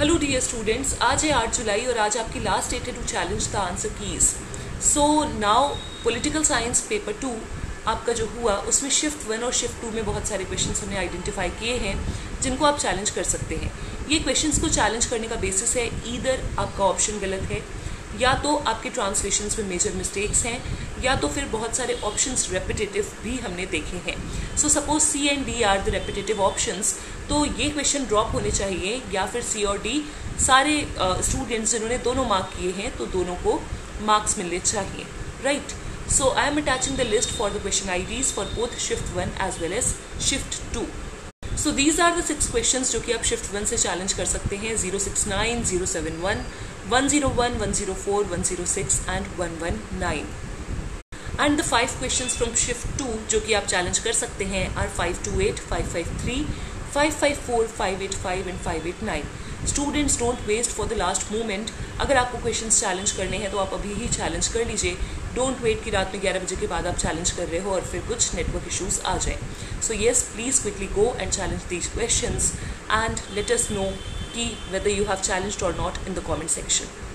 Hello dear students, आज है 8 जुलाई और आज आपकी लास्ट डेट है to challenge the answer keys. So now political science paper 2 आपका जो हुआ उसमें शिफ्ट 1 और शिफ्ट 2 में बहुत सारे क्वेश्चंस हमने आइडेंटिफाई किए हैं जिनको आप चैलेंज कर सकते हैं। ये क्वेश्चंस को चैलेंज करने का बेसिस है ईदर आपका ऑप्शन गलत है या तो आपके ट्रांसलेशंस में मेजर मिस्टेक्स हैं या तो फिर बहुत सारे ऑप्शंस रेपिटेटिव भी हमने देखे हैं। So suppose C and D are the repetitive options, तो ये क्वेश्चन ड्रॉप होने चाहिए या फिर सी और डी सारे स्टूडेंट्स जिन्होंने दोनों मार्क किए हैं तो दोनों को मार्क्स मिलने चाहिए, right. So I am attaching the list for the question IDs for both shift 1 as well as shift 2। So these are the 6 questions जो कि आप शिफ्ट 1 से चैलेंज कर सकते हैं, 069, 071, 101, 104, 106 and 119। And the 5 questions from shift 2 जो कि आप चैलेंज कर सकते हैं are 528, 553, 554, 585 and 589। Students don't waste for the last moment। अगर आपको questions challenge करने हैं तो आप अभी ही challenge कर लीजिए, don't wait कि रात में 11 बजे के बाद आप challenge कर रहे हो और फिर कुछ network issues आ जाए। So yes, please quickly go and challenge these questions and let us know कि whether you have challenged or not in the comment section।